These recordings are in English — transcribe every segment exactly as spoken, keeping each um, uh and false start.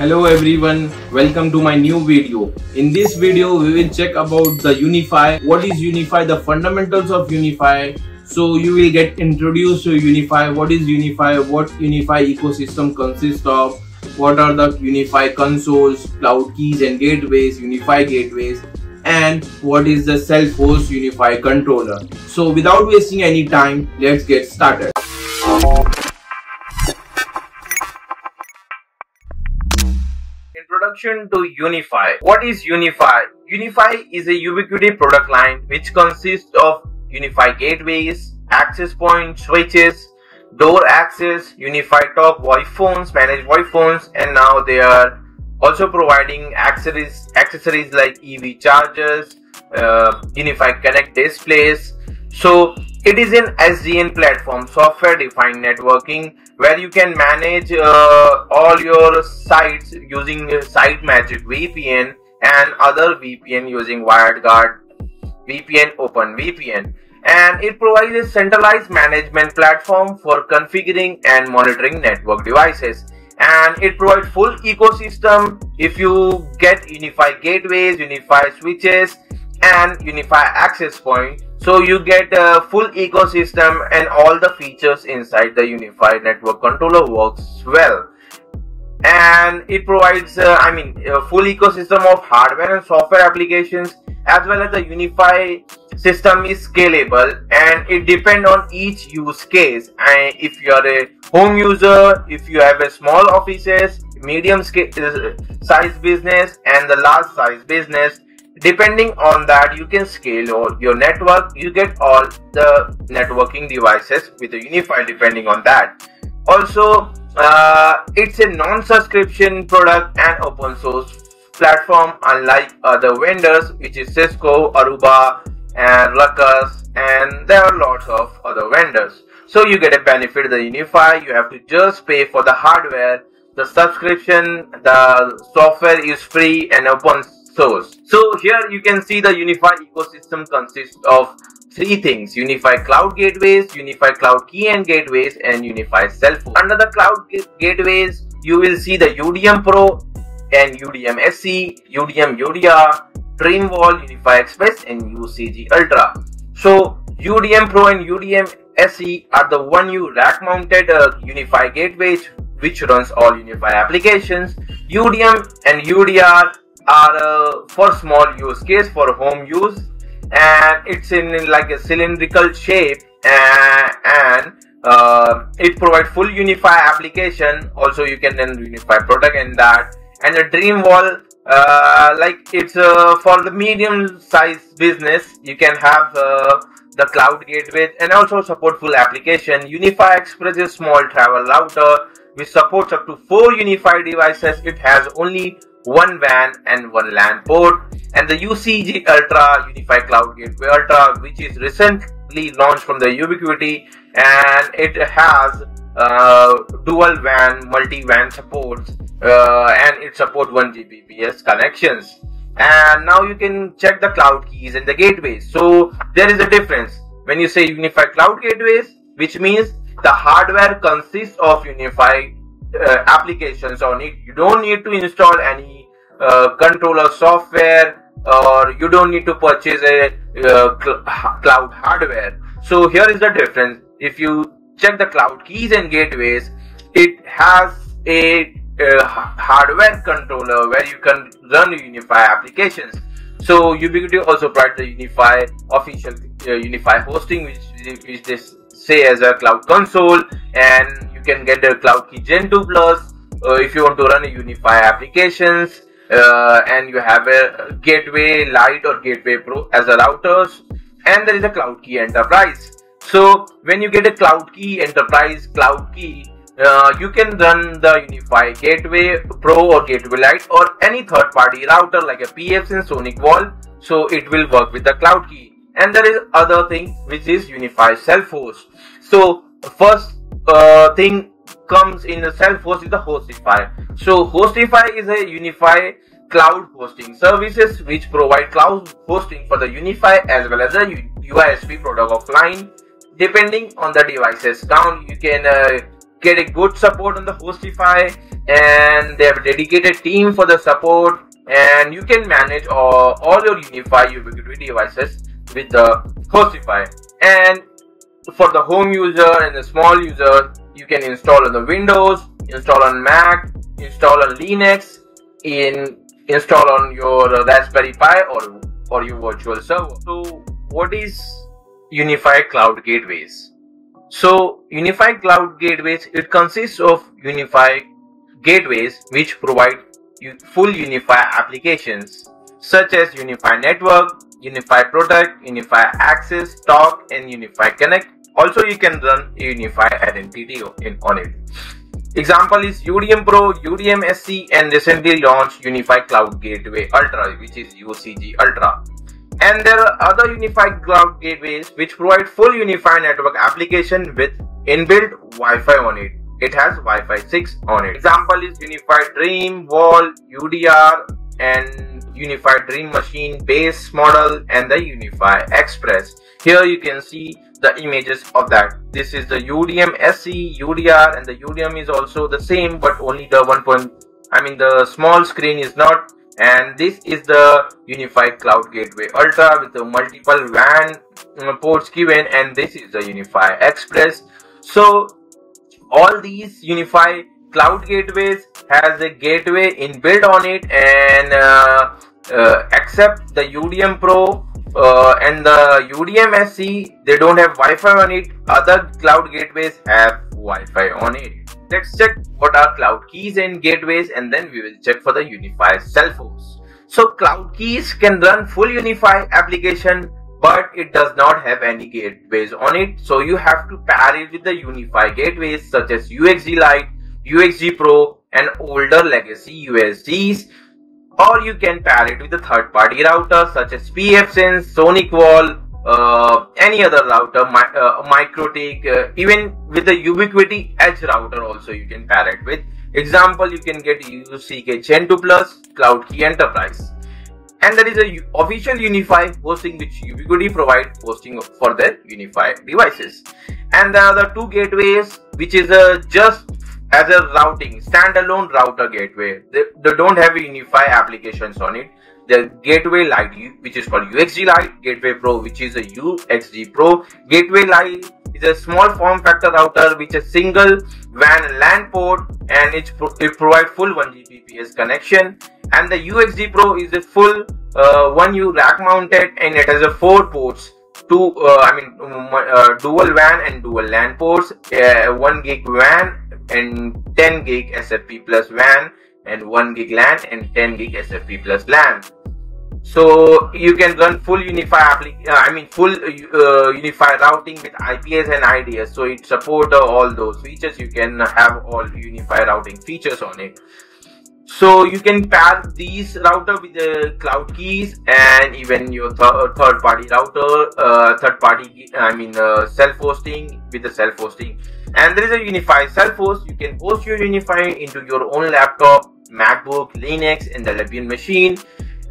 Hello everyone, welcome to my new video. In this video we will check about the UniFi, what is UniFi, the fundamentals of UniFi. So you will get introduced to UniFi, what is UniFi, what UniFi ecosystem consists of, what are the UniFi consoles, cloud keys and gateways, UniFi gateways, and what is the self-host UniFi controller. So without wasting any time, let's get started. Introduction to UniFi. What is UniFi? UniFi is a Ubiquiti product line which consists of UniFi gateways, access points, switches, door access, UniFi talk, voice phones, managed voice phones, and now they are also providing accessories, accessories like E V chargers, uh, UniFi Connect displays. So it is an S D N platform, software defined networking, where you can manage uh, all your sites using SiteMagic V P N and other V P N using WireGuard V P N, Open V P N, and it provides a centralized management platform for configuring and monitoring network devices. And it provides full ecosystem. If you get UniFi gateways, UniFi switches, and UniFi access point, so you get a full ecosystem and all the features inside the UniFi network controller works well. And it provides, uh, I mean, a full ecosystem of hardware and software applications, as well as the UniFi system is scalable and it depends on each use case. And if you are a home user, if you have a small offices, medium size business, and the large size business, depending on that you can scale all your network. You get all the networking devices with the UniFi depending on that. Also, uh, it's a non-subscription product and open source platform, unlike other vendors which is Cisco, Aruba, and Lukas, and there are lots of other vendors. So you get a benefit of the UniFi. You have to just pay for the hardware, the subscription, the software is free and open source. So here you can see the UniFi ecosystem consists of three things: UniFi Cloud Gateways, UniFi Cloud Key and Gateways, and UniFi Self-Host. Under the Cloud Gateways, you will see the U D M Pro and U D M S E, U D M U D R, DreamWall, UniFi Express, and U C G Ultra. So U D M Pro and U D M S E are the one U rack mounted uh, UniFi gateways which runs all UniFi applications. U D M and U D R are uh, for small use case, for home use, and it's in like a cylindrical shape, and, and uh, it provides full UniFi application. Also you can run UniFi Protect in that. And the DreamWall, uh, like it's uh, for the medium-sized business. You can have uh, the cloud gateway and also support full application. UniFi Express is small travel router which supports up to four UniFi devices. It has only one W A N and one LAN port. And the U C G Ultra, UniFi Cloud Gateway Ultra, which is recently launched from the Ubiquiti, and it has uh, dual W A N, multi-W A N supports. Uh, and it supports one gigabit per second connections. And now you can check the cloud keys and the gateways. So there is a difference when you say UniFi Cloud Gateways, which means the hardware consists of UniFi uh, applications on it. You don't need to install any uh, controller software, or you don't need to purchase a uh, cl cloud hardware. So here is the difference. If you check the cloud keys and gateways, it has a Uh, hardware controller where you can run UniFi applications. So Ubiquiti also provides the UniFi official uh, UniFi hosting, which, which they say as a cloud console, and you can get the cloud key gen two plus uh, if you want to run a UniFi applications, uh, and you have a gateway Lite or gateway Pro as a routers, and there is a cloud key enterprise. So when you get a cloud key enterprise cloud key, Uh, you can run the UniFi Gateway Pro or Gateway Lite or any third-party router like a pfSense, SonicWall, so it will work with the cloud key. And there is other thing which is UniFi Self-Host. So first uh, thing comes in the self-host is the Hostifi. So Hostifi is a UniFi cloud hosting services which provide cloud hosting for the UniFi as well as the U I S P product offline. Depending on the devices count, you can uh, get a good support on the Hostifi and they have a dedicated team for the support, and you can manage all, all your UniFi Ubiquiti devices with the Hostifi. And for the home user and the small user, you can install on the Windows, install on Mac, install on Linux, in install on your Raspberry Pi or or your virtual server. So what is UniFi Cloud Gateways? So UniFi Cloud Gateways, it consists of UniFi gateways which provide full UniFi applications such as UniFi Network, UniFi Protect, UniFi Access, Talk, and UniFi Connect. Also, you can run UniFi Identity on it. Example is U D M Pro, U D M S E, and recently launched UniFi Cloud Gateway Ultra, which is U C G Ultra. And there are other UniFi Cloud Gateways which provide full UniFi network application with inbuilt Wi-Fi on it. It has Wi-Fi six on it. Example is UniFi DreamWall, U D R, and UniFi Dream Machine Base Model, and the UniFi Express. Here you can see the images of that. This is the U D M S E, U D R, and the U D M is also the same, but only the one point, I mean the small screen is not. And this is the UniFi Cloud Gateway Ultra with the multiple W A N ports given, and this is the UniFi Express. So all these UniFi Cloud Gateways has a gateway inbuilt on it, and uh, uh, except the U D M Pro uh, and the U D M S E, they don't have Wi-Fi on it. Other cloud gateways have Wi-Fi on it. Let's check what are cloud keys and gateways, and then we will check for the UniFi self host. So cloud keys can run full UniFi application, but it does not have any gateways on it. So you have to pair it with the UniFi gateways such as U X G Lite, U X G Pro, and older legacy U S Gs, or you can pair it with a third-party router such as pfSense, SonicWall, uh, any other router, my, uh, MikroTik, uh, even with the Ubiquiti Edge router also you can pair it with. Example, you can get U C K Gen two Plus, Cloud Key Enterprise. And there is a U official UniFi hosting which Ubiquiti provides hosting for their UniFi devices. And there are the two gateways which is uh, just as a routing, standalone router gateway. They, they don't have UniFi applications on it. The Gateway Lite, which is called U X G Lite, Gateway Pro, which is a U X G Pro. Gateway Lite is a small form factor router with a single W A N LAN port, and it, pro it provides full one gigabit per second connection. And the U X G Pro is a full uh, one U rack mounted, and it has a four ports. Two, uh, I mean, uh, dual W A N and dual LAN ports, uh, one gig W A N and ten gig S F P plus W A N, and one gig LAN and ten gig S F P plus LAN. So you can run full UniFi, uh, I mean full uh, UniFi routing with I P S and I D S. So it supports uh, all those features. You can have all UniFi routing features on it. So you can pair these router with the cloud keys and even your th third-party router, uh, third-party, I mean uh, self-hosting with the self-hosting. And there is a UniFi self-host. You can host your UniFi into your own laptop, MacBook, Linux, and the Debian machine.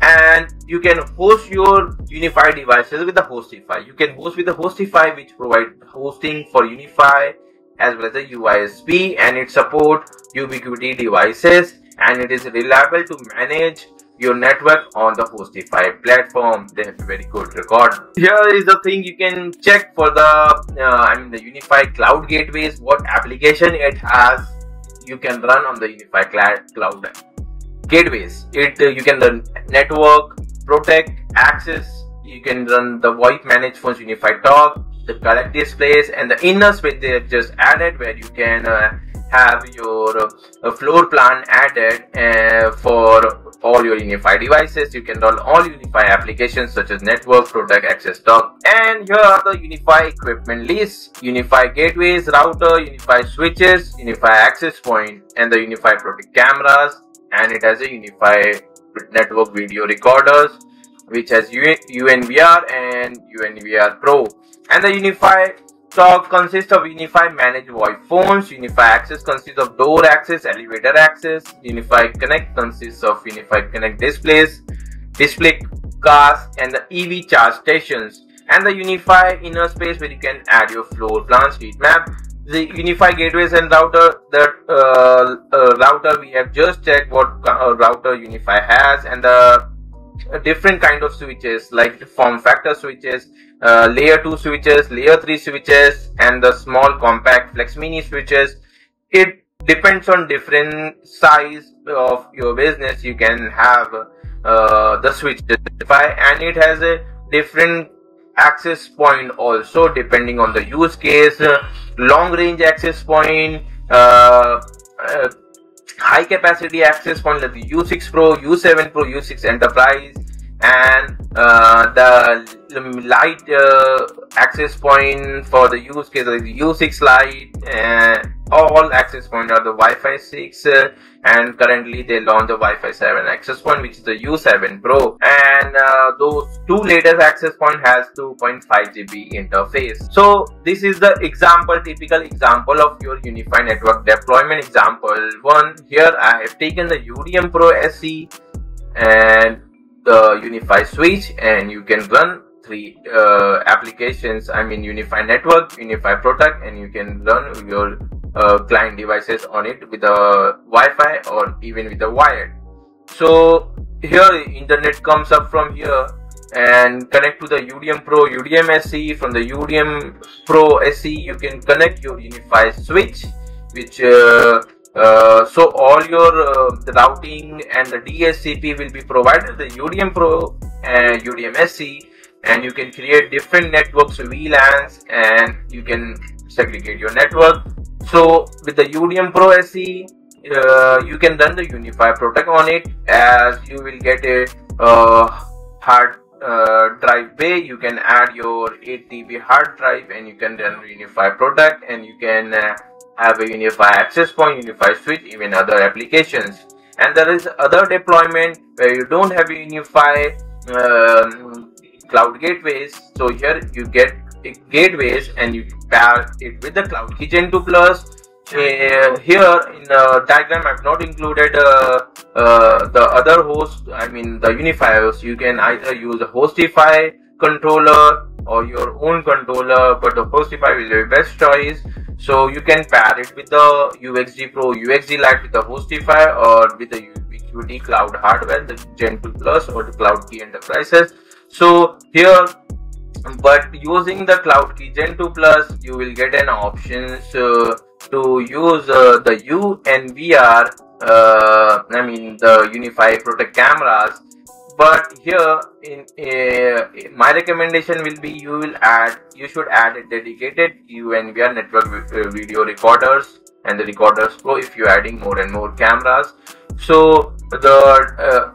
And you can host your UniFi devices with the Hostifi. You can host with the Hostifi, which provides hosting for UniFi as well as the U I S P, and it supports Ubiquiti devices. And it is reliable to manage your network on the Hostifi platform. They have a very good record. Here is the thing you can check for the uh, I mean the UniFi Cloud Gateways, what application it has. You can run on the UniFi Cloud Cloud Gateways. It uh, you can run Network, Protect, Access. You can run the VoIP Managed Phones, UniFi Talk, the Collect Displays, and the inner space they have just added where you can. Uh, have your uh, floor plan added uh, for all your UniFi devices. You can run all UniFi applications such as Network, Protect, Access, Talk. And here are the UniFi equipment lists: UniFi gateways, router, UniFi switches, UniFi access point, and the UniFi Protect cameras. And it has a UniFi network video recorders, which has U N V R and U N V R Pro. And the UniFi Talk consists of UniFi Managed VoIP Phones. UniFi Access consists of Door Access, Elevator Access. UniFi Connect consists of UniFi Connect Displays, Display Cars, and the E V charge stations. And the UniFi Inner Space, where you can add your floor plans, heat map. the UniFi gateways and router, that uh, uh, router we have just checked what uh, router UniFi has, and the different kind of switches like form factor switches, uh, layer two switches, layer three switches, and the small compact flex mini switches. It depends on different size of your business. You can have uh, the switches, and it has a different access point also depending on the use case. Uh, long range access point, uh, uh, high capacity access point like the U six Pro, U seven Pro, U six Enterprise, and uh, the, the light uh, access point for the use case like the U six Lite. Uh, all access points are the Wi-Fi six, uh, and currently they launched the Wi-Fi seven access point, which is the U seven Pro, and uh, those two latest access point has two point five gigabit interface. So this is the example, typical example of your UniFi network deployment. Example one, here I have taken the U D M Pro S E and the UniFi switch, and you can run three uh, applications, I mean UniFi network, UniFi Protect, and you can run your uh, client devices on it with a Wi-Fi or even with a wired. So here internet comes up from here and connect to the U D M Pro, U D M S E. From the U D M Pro S E you can connect your UniFi switch, which uh, Uh, so all your uh, the routing and the D S C P will be provided the U D M Pro and U D M S E, and you can create different networks, V LANs, and you can segregate your network. So with the U D M Pro S E uh, you can run the UniFi Protect on it, as you will get a uh, hard uh, drive bay. You can add your eight T B hard drive and you can run UniFi Protect, and you can uh, have a UniFi access point, UniFi switch, even other applications. And there is other deployment where you don't have UniFi um, cloud gateways. So here you get gateways and you pair it with the cloud kitchen two plus. Uh, here in the diagram I have not included uh, uh, the other host, I mean the UniFi host. You can either use a Hostifi controller or your own controller, but the Hostifi will be your best choice. So you can pair it with the U X G Pro, U X G Lite with the Hostify, or with the Ubiquiti cloud hardware, the Gen two Plus or the Cloud Key Enterprises. So here, but using the Cloud Key Gen two Plus, you will get an option uh, to use uh, the U N V R, uh, I mean the UniFi Protect cameras. But here in, uh, my recommendation will be you will add, you should add a dedicated U N V R network video recorders and the recorders pro if you're adding more and more cameras. So the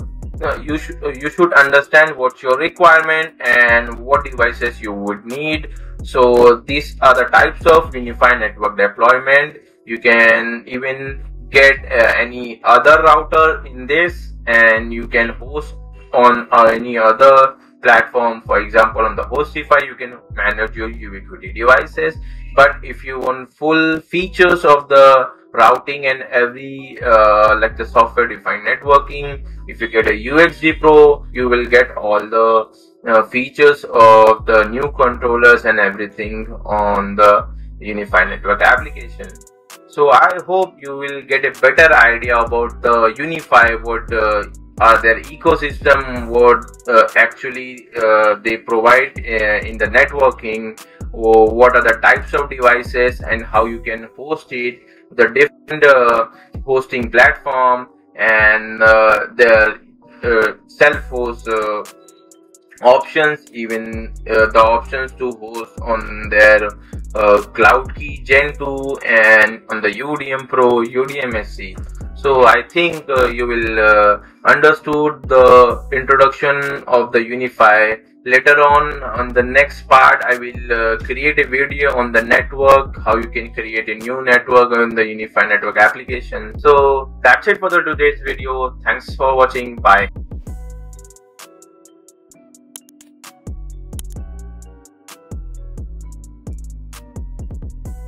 uh, you should you should understand what's your requirement and what devices you would need. So these are the types of UniFi network deployment. You can even get uh, any other router in this, and you can host on uh, any other platform. For example, on the Hostify you can manage your Ubiquiti devices. But if you want full features of the routing and every uh, like the software defined networking, if you get a U X G Pro, you will get all the uh, features of the new controllers and everything on the UniFi network application. So I hope you will get a better idea about the UniFi, what uh, Uh, their ecosystem, what uh, actually uh, they provide uh, in the networking, or what are the types of devices and how you can host it, the different uh, hosting platform, and uh, the uh, self-host uh, options, even uh, the options to host on their uh, Cloud Key Gen two and on the U D M Pro, U D M S E. So I think uh, you will uh, understood the introduction of the UniFi. Later on, on the next part, I will uh, create a video on the network, how you can create a new network on the UniFi network application. So that's it for the today's video. Thanks for watching. Bye.